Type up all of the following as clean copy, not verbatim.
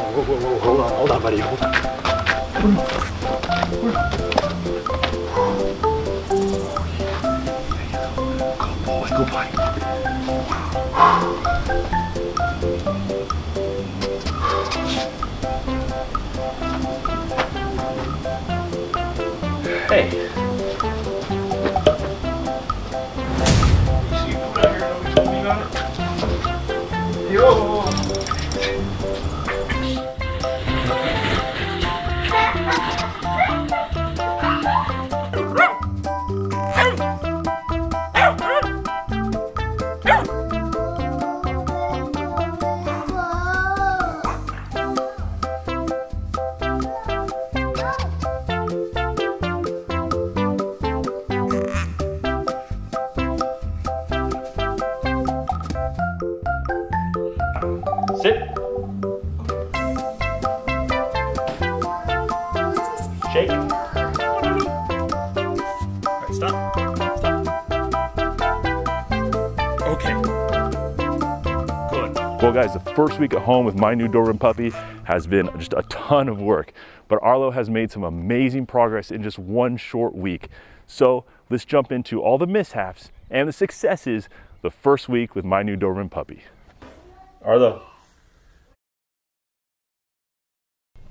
Whoa, hold on, buddy, hold on. Oh, yeah. There you go. Good boy, good boy. Hey. You see you put out here and always leave on it? Yo! Sit. Shake. All right, stop. Okay. Good. Well, guys, the first week at home with my new Doberman puppy has been just a ton of work, but Arlo has made some amazing progress in just one short week. So let's jump into all the mishaps and the successes the first week with my new Doberman puppy. Arlo.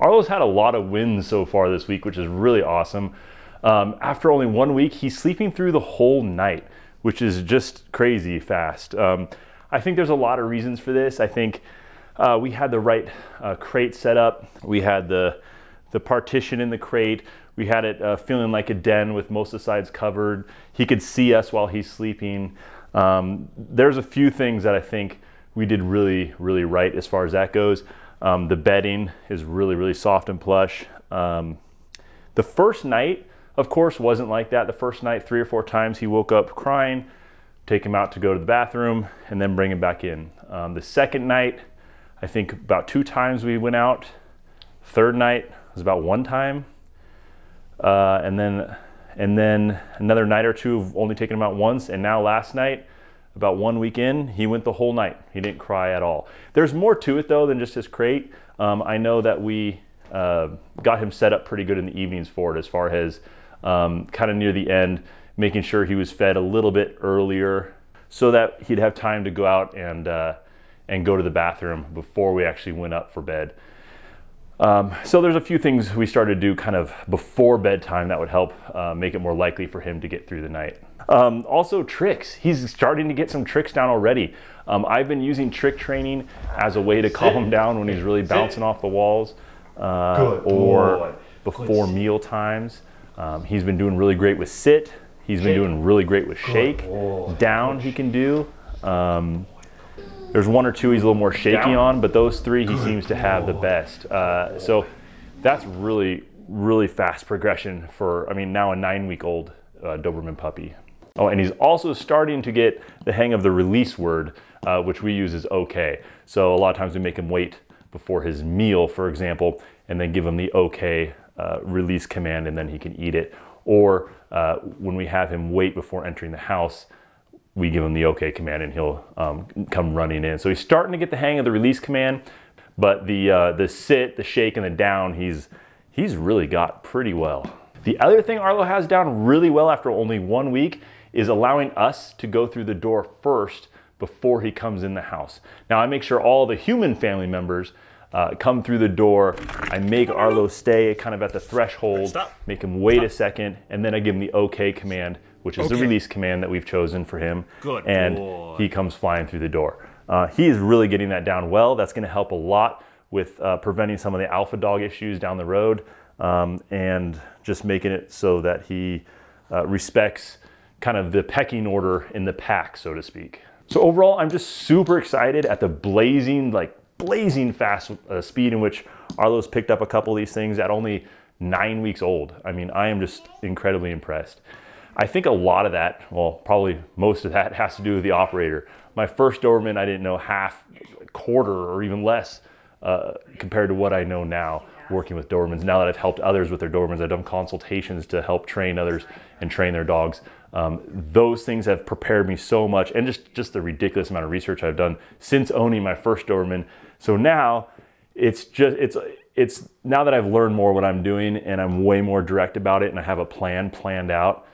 Arlo's had a lot of wins so far this week, which is really awesome. After only 1 week, he's sleeping through the whole night, which is just crazy fast. I think there's a lot of reasons for this. I think we had the right crate set up. We had the partition in the crate. We had it feeling like a den with most of the sides covered. He could see us while he's sleeping. There's a few things that I think we did really right as far as that goes. The bedding is really soft and plush. The first night, of course, wasn't like that. The first night, 3 or 4 times, he woke up crying, take him out to go to the bathroom, and then bring him back in. The second night, I think about 2 times we went out. Third night was about 1 time. And then another night or 2 of only taking him out once. And now last night, about 1 week in, he went the whole night. He didn't cry at all. There's more to it though than just his crate. I know that we got him set up pretty good in the evenings for it, as far as kind of near the end, making sure he was fed a little bit earlier so that he'd have time to go out and go to the bathroom before we actually went up for bed. So there's a few things we started to do kind of before bedtime that would help make it more likely for him to get through the night. Also tricks. He's starting to get some tricks down already. I've been using trick training as a way to calm him down when he's really bouncing off the walls or before meal times. He's been doing really great with sit. He's been doing really great with shake. Down he can do. There's 1 or 2 he's a little more shaky on, but those 3 he seems to have the best. So that's really fast progression for, I mean, now a 9-week-old Doberman puppy. Oh, and he's also starting to get the hang of the release word, which we use as okay. So a lot of times we make him wait before his meal, for example, and then give him the okay release command, and then he can eat it. Or when we have him wait before entering the house, we give him the okay command and he'll come running in. So he's starting to get the hang of the release command, but the sit, the shake, and the down, he's really got pretty well. The other thing Arlo has down really well after only 1 week is allowing us to go through the door first before he comes in the house. Now I make sure all the human family members come through the door. I make Arlo stay kind of at the threshold, make him wait a second, and then I give him the okay command, which is the release command that we've chosen for him. Good and boy. He comes flying through the door. He is really getting that down well. That's gonna help a lot with preventing some of the alpha dog issues down the road, and just making it so that he respects kind of the pecking order in the pack, so to speak. So overall, I'm just super excited at the blazing fast speed in which Arlo's picked up a couple of these things at only 9 weeks old. I mean, I am just incredibly impressed. I think a lot of that, well, probably most of that has to do with the operator. My first Doberman, I didn't know half, quarter, or even less compared to what I know now working with Dobermans. Now that I've helped others with their Dobermans, I've done consultations to help train others and train their dogs. Those things have prepared me so much, and just the ridiculous amount of research I've done since owning my first Doberman. So now it's just, it's now that I've learned more what I'm doing and I'm way more direct about it and I have a plan planned out,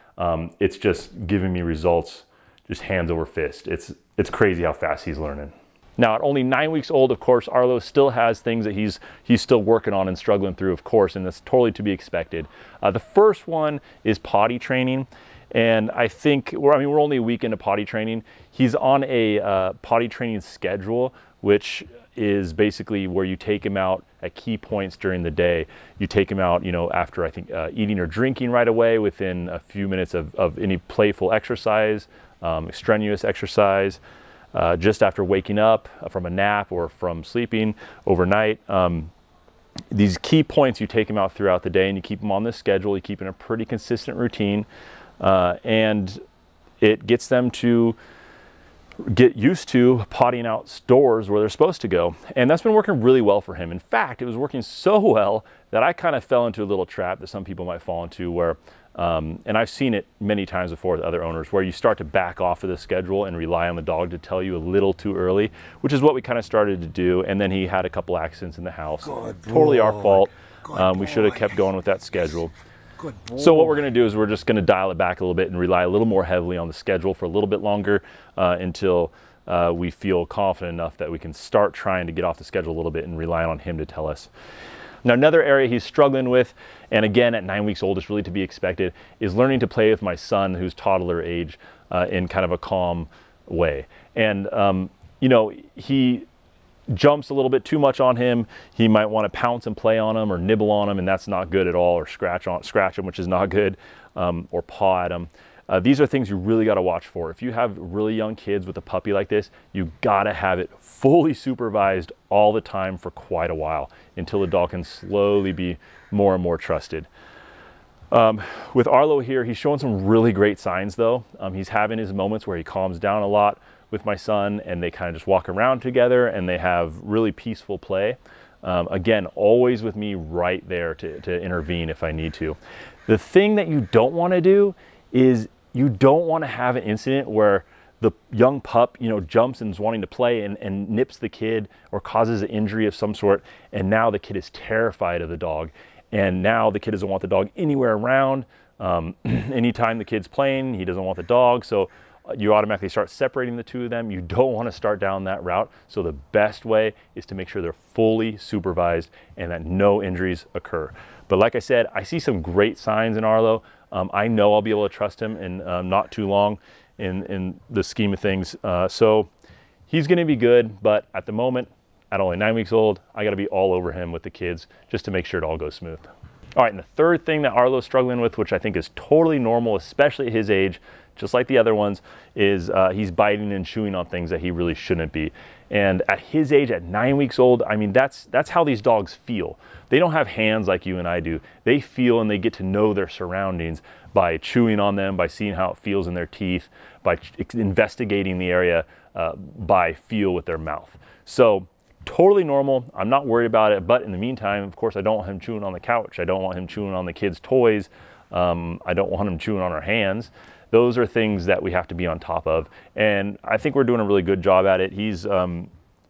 it's just giving me results, just hands over fist. It's crazy how fast he's learning. Now at only 9 weeks old, of course, Arlo still has things that he's still working on and struggling through, of course, and that's totally to be expected. The first one is potty training. And I think, we're only a week into potty training. He's on a potty training schedule, which is basically where you take him out at key points during the day. You take him out, after I think eating or drinking right away, within a few minutes of any playful exercise, strenuous exercise, just after waking up from a nap or from sleeping overnight. These key points, you take him out throughout the day and you keep him on this schedule. You keep in a pretty consistent routine. And it gets them to get used to pottying outdoors where they're supposed to go. And that's been working really well for him. In fact, it was working so well that I kind of fell into a little trap that some people might fall into where, and I've seen it many times before with other owners, where you start to back off of the schedule and rely on the dog to tell you a little too early, which is what we kind of started to do. And then he had a couple accidents in the house. Totally our fault. We should have kept going with that schedule. So what we're going to do is we're just going to dial it back a little bit and rely a little more heavily on the schedule for a little bit longer until we feel confident enough that we can start trying to get off the schedule a little bit and rely on him to tell us. Now, another area he's struggling with, and again, at 9 weeks old, it's really to be expected, is learning to play with my son, who's toddler age, in kind of a calm way. And, he jumps a little bit too much on him. He might want to pounce and play on him or nibble on him, and that's not good at all, or scratch him, which is not good, or paw at him. These are things you really got to watch for. If you have really young kids with a puppy like this, you got to have it fully supervised all the time for quite a while until the dog can slowly be more and more trusted. With Arlo here, he's showing some really great signs though. He's having his moments where he calms down a lot with my son, and they kind of just walk around together and they have really peaceful play. Again, always with me right there to intervene if I need to. The thing that you don't want to do is you don't want to have an incident where the young pup, jumps and is wanting to play and nips the kid or causes an injury of some sort. And now the kid is terrified of the dog. And now the kid doesn't want the dog anywhere around. Anytime the kid's playing, he doesn't want the dog. So you automatically start separating the two of them. You don't want to start down that route. So the best way is to make sure they're fully supervised and that no injuries occur. But like I said, I see some great signs in Arlo. I know I'll be able to trust him in not too long in the scheme of things. So he's going to be good, but at the moment, at only 9 weeks old, I got to be all over him with the kids just to make sure it all goes smooth. All right, and the third thing that Arlo's struggling with, which I think is totally normal, especially at his age, just like the other ones, is he's biting and chewing on things that he really shouldn't be. And at his age, at 9 weeks old, I mean, that's how these dogs feel. They don't have hands like you and I do. They feel and they get to know their surroundings by chewing on them, by seeing how it feels in their teeth, by investigating the area, by feel with their mouth. So, totally normal. I'm not worried about it, but in the meantime, of course, I don't want him chewing on the couch. I don't want him chewing on the kids' toys. I don't want him chewing on our hands. Those are things that we have to be on top of, and I think we're doing a really good job at it. He's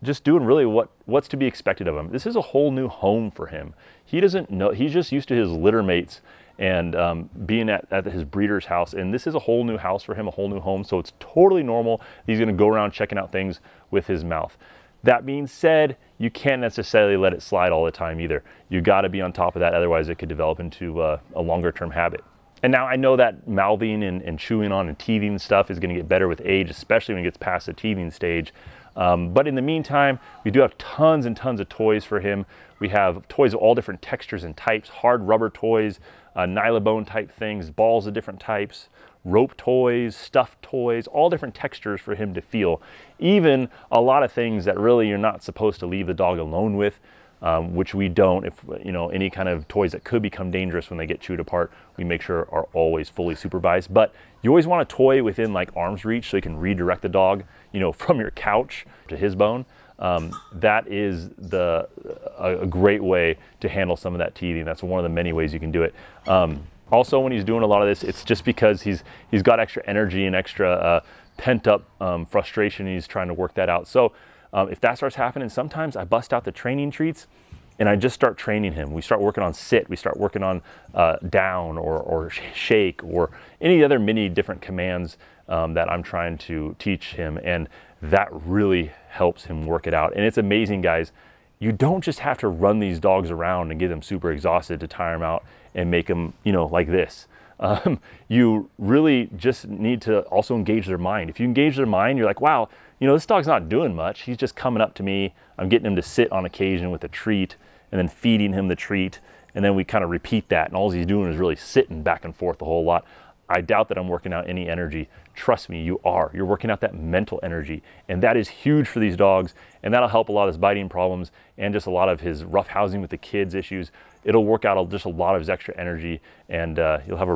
just doing really what's to be expected of him. This is a whole new home for him. He doesn't know. He's just used to his litter mates and being at his breeder's house, and this is a whole new house for him, a whole new home, so it's totally normal. He's going to go around checking out things with his mouth. That being said, you can't necessarily let it slide all the time either. You got to be on top of that, otherwise it could develop into a longer term habit. And now I know that mouthing and chewing on and teething stuff is going to get better with age, especially when it gets past the teething stage. But in the meantime, we do have tons and tons of toys for him. We have toys of all different textures and types, hard rubber toys, nylabone type things, balls of different types, rope toys, stuffed toys, all different textures for him to feel. Even a lot of things that really you're not supposed to leave the dog alone with, which we don't. If any kind of toys that could become dangerous when they get chewed apart, we make sure are always fully supervised. But you always want a toy within like arm's reach so you can redirect the dog, from your couch to his bone. That is a great way to handle some of that teething. That's one of the many ways you can do it. Also, when he's doing a lot of this, it's just because he's got extra energy and extra pent up frustration, and he's trying to work that out. So If that starts happening, sometimes I bust out the training treats and I just start training him. We start working on sit, we start working on down or shake or any other many different commands that I'm trying to teach him. And that really helps him work it out. And it's amazing, guys. You don't just have to run these dogs around and get them super exhausted to tire them out and make them, you know, like this. You really just need to also engage their mind. If you engage their mind, you're like, wow, you know, this dog's not doing much. He's just coming up to me. I'm getting him to sit on occasion with a treat and then feeding him the treat. And then we kind of repeat that. And all he's doing is really sitting back and forth a whole lot. I doubt that I'm working out any energy. Trust me, you are. You're working out that mental energy. And that is huge for these dogs. And that'll help a lot of his biting problems and just a lot of his roughhousing with the kids issues. It'll work out just a lot of his extra energy. And you'll have a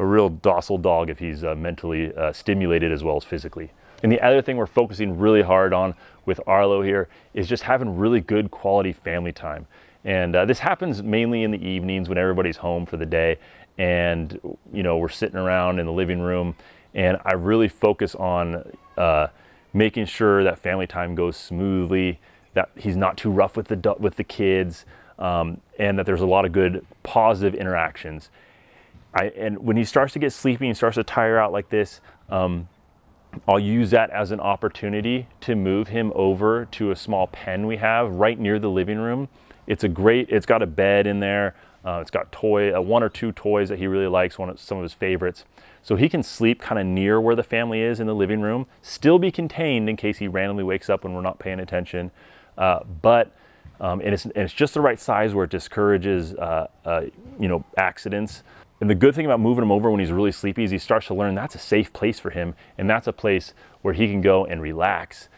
real docile dog if he's mentally stimulated as well as physically. And the other thing we're focusing really hard on with Arlo here is just having really good quality family time. And this happens mainly in the evenings when everybody's home for the day. And, you know, we're sitting around in the living room and I really focus on making sure that family time goes smoothly, that he's not too rough with the kids, and that there's a lot of good positive interactions. And when he starts to get sleepy and starts to tire out like this, I'll use that as an opportunity to move him over to a small pen we have right near the living room. It's got a bed in there. It's got one or two toys that he really likes, some of his favorites. So he can sleep kind of near where the family is in the living room, still be contained in case he randomly wakes up when we're not paying attention. And it's just the right size where it discourages, you know, accidents. And the good thing about moving him over when he's really sleepy is he starts to learn that's a safe place for him. And that's a place where he can go and relax.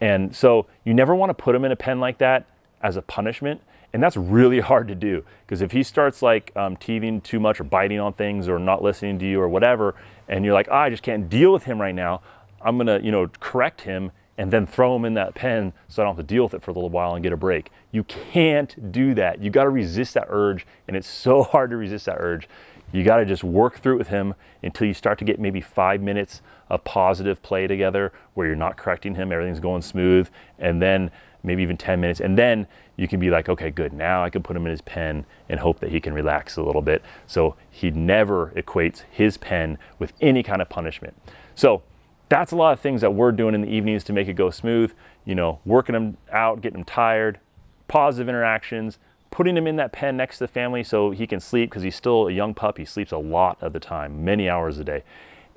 And so you never want to put him in a pen like that as a punishment. And that's really hard to do, because if he starts like teething too much or biting on things or not listening to you or whatever, and you're like, oh, I just can't deal with him right now, I'm gonna, you know, correct him and then throw him in that pen so I don't have to deal with it for a little while and get a break. You can't do that. You gotta resist that urge, and it's so hard to resist that urge. You gotta just work through it with him until you start to get maybe 5 minutes of positive play together where you're not correcting him, everything's going smooth, and then maybe even 10 minutes. And then you can be like, okay, good. Now I can put him in his pen and hope that he can relax a little bit. So he never equates his pen with any kind of punishment. So that's a lot of things that we're doing in the evenings to make it go smooth. You know, working him out, getting him tired, positive interactions, putting him in that pen next to the family so he can sleep, because he's still a young pup. He sleeps a lot of the time, many hours a day.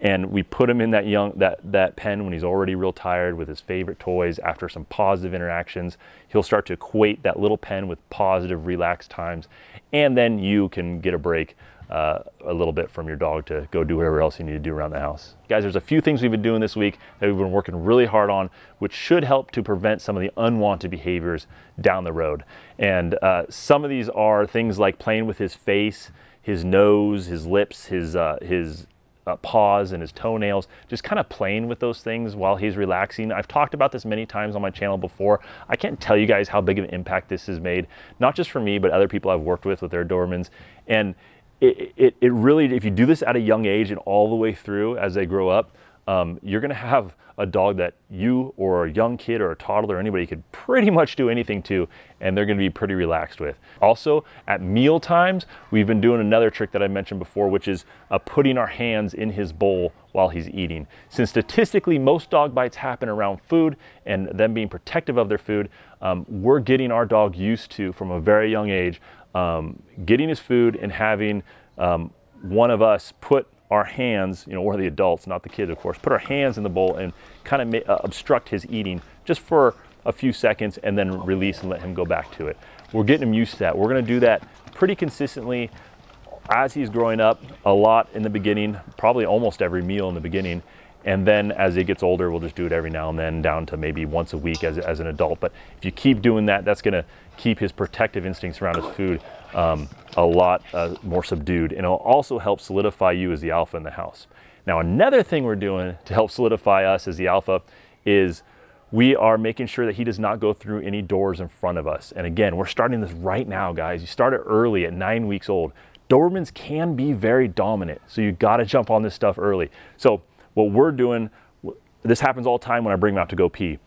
And we put him in that pen when he's already real tired with his favorite toys. After some positive interactions, he'll start to equate that little pen with positive, relaxed times. And then you can get a break a little bit from your dog to go do whatever else you need to do around the house. Guys, there's a few things we've been doing this week that we've been working really hard on, which should help to prevent some of the unwanted behaviors down the road. And some of these are things like playing with his face, his nose, his lips, his paws and his toenails, just kind of playing with those things while he's relaxing. I've talked about this many times on my channel before. I can't tell you guys how big of an impact this has made, not just for me, but other people I've worked with their Dobermans. And it really, if you do this at a young age and all the way through as they grow up, you're gonna have a dog that you or a young kid or a toddler or anybody could pretty much do anything to, and they're gonna be pretty relaxed with. Also, at meal times, we've been doing another trick that I mentioned before, which is putting our hands in his bowl while he's eating. Since statistically, most dog bites happen around food and them being protective of their food, we're getting our dog used to, from a very young age, getting his food and having one of us put our hands, you know, we're the adults, not the kids, of course, put our hands in the bowl and kind of obstruct his eating just for a few seconds and then release and let him go back to it. We're getting him used to that. We're gonna do that pretty consistently as he's growing up, a lot in the beginning, probably almost every meal in the beginning. And then as he gets older, we'll just do it every now and then, down to maybe once a week as an adult. But if you keep doing that, that's gonna keep his protective instincts around his food a lot more subdued. And it'll also help solidify you as the alpha in the house. Now, another thing we're doing to help solidify us as the alpha is we are making sure that he does not go through any doors in front of us. And again, we're starting this right now, guys. You start it early at 9 weeks old. Dobermans can be very dominant, so you gotta jump on this stuff early. So what we're doing, this happens all the time when I bring him out to go pee.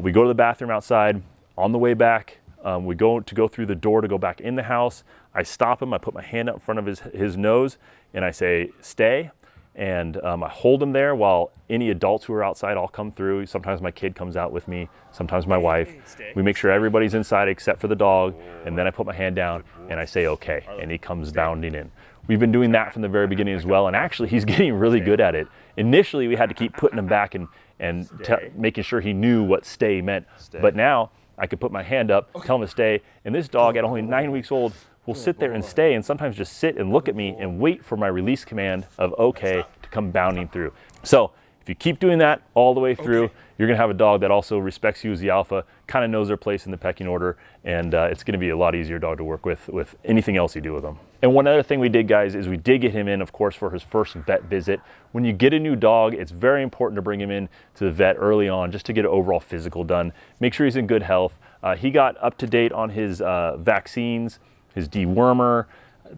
We go to the bathroom outside. On the way back, we go through the door to go back in the house. I stop him, I put my hand up in front of his nose, and I say, stay. And I hold him there while any adults who are outside all come through. Sometimes my kid comes out with me, sometimes my wife. We make sure everybody's inside except for the dog, and then I put my hand down and I say, okay, and he comes bounding in. We've been doing that from the very beginning as well, and actually he's getting really good at it. Initially, we had to keep putting him back and making sure he knew what stay meant, but now I could put my hand up, tell him to stay, and this dog at only 9 weeks old will sit there and stay, and sometimes just sit and look at me and wait for my release command of okay to come bounding through. So if you keep doing that all the way through, you're gonna have a dog that also respects you as the alpha, kind of knows their place in the pecking order, and it's gonna be a lot easier dog to work with anything else you do with them. And one other thing we did, guys, is we did get him in, of course, for his first vet visit. When you get a new dog, it's very important to bring him in to the vet early on just to get an overall physical done. Make sure he's in good health. He got up to date on his vaccines, his dewormer.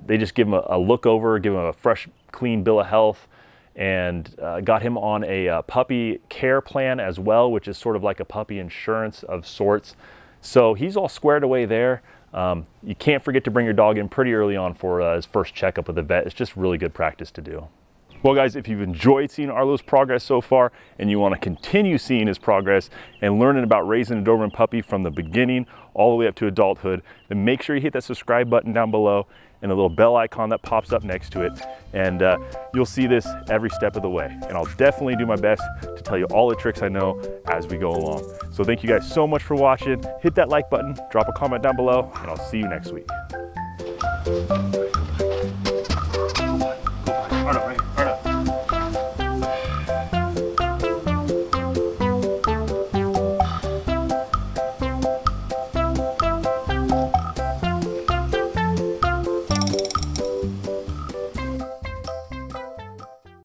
They just give him a look over, give him a fresh, clean bill of health, and got him on a puppy care plan as well, which is sort of like a puppy insurance of sorts. So he's all squared away there. You can't forget to bring your dog in pretty early on for his first checkup with the vet. It's just really good practice to do. Well, guys, if you've enjoyed seeing Arlo's progress so far and you want to continue seeing his progress and learning about raising a Doberman puppy from the beginning all the way up to adulthood, then make sure you hit that subscribe button down below and the little bell icon that pops up next to it. And you'll see this every step of the way. And I'll definitely do my best to tell you all the tricks I know as we go along. So thank you guys so much for watching. Hit that like button, drop a comment down below, and I'll see you next week.